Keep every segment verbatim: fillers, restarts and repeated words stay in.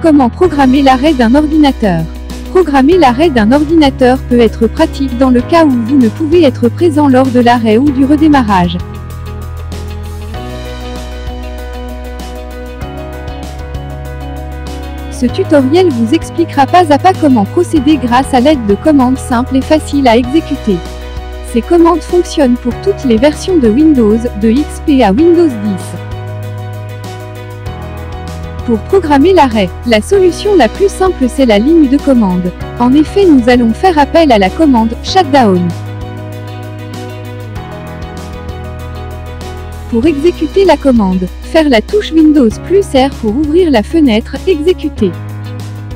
Comment programmer l'arrêt d'un ordinateur? Programmer l'arrêt d'un ordinateur peut être pratique dans le cas où vous ne pouvez être présent lors de l'arrêt ou du redémarrage. Ce tutoriel vous expliquera pas à pas comment procéder grâce à l'aide de commandes simples et faciles à exécuter. Ces commandes fonctionnent pour toutes les versions de Windows, de X P à Windows dix. Pour programmer l'arrêt, la solution la plus simple c'est la ligne de commande. En effet, nous allons faire appel à la commande « Shutdown ». Pour exécuter la commande, faire la touche Windows plus R pour ouvrir la fenêtre « Exécuter ».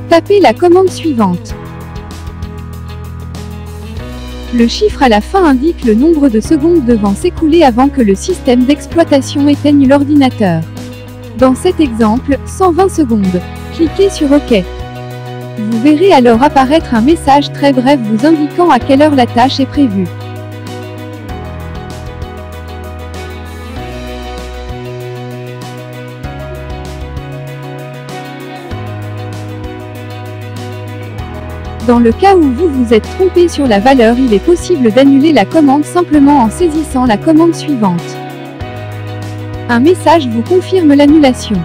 Tapez la commande suivante. Le chiffre à la fin indique le nombre de secondes devant s'écouler avant que le système d'exploitation éteigne l'ordinateur. Dans cet exemple, cent vingt secondes. Cliquez sur OK. Vous verrez alors apparaître un message très bref vous indiquant à quelle heure la tâche est prévue. Dans le cas où vous vous êtes trompé sur la valeur, il est possible d'annuler la commande simplement en saisissant la commande suivante. Un message vous confirme l'annulation.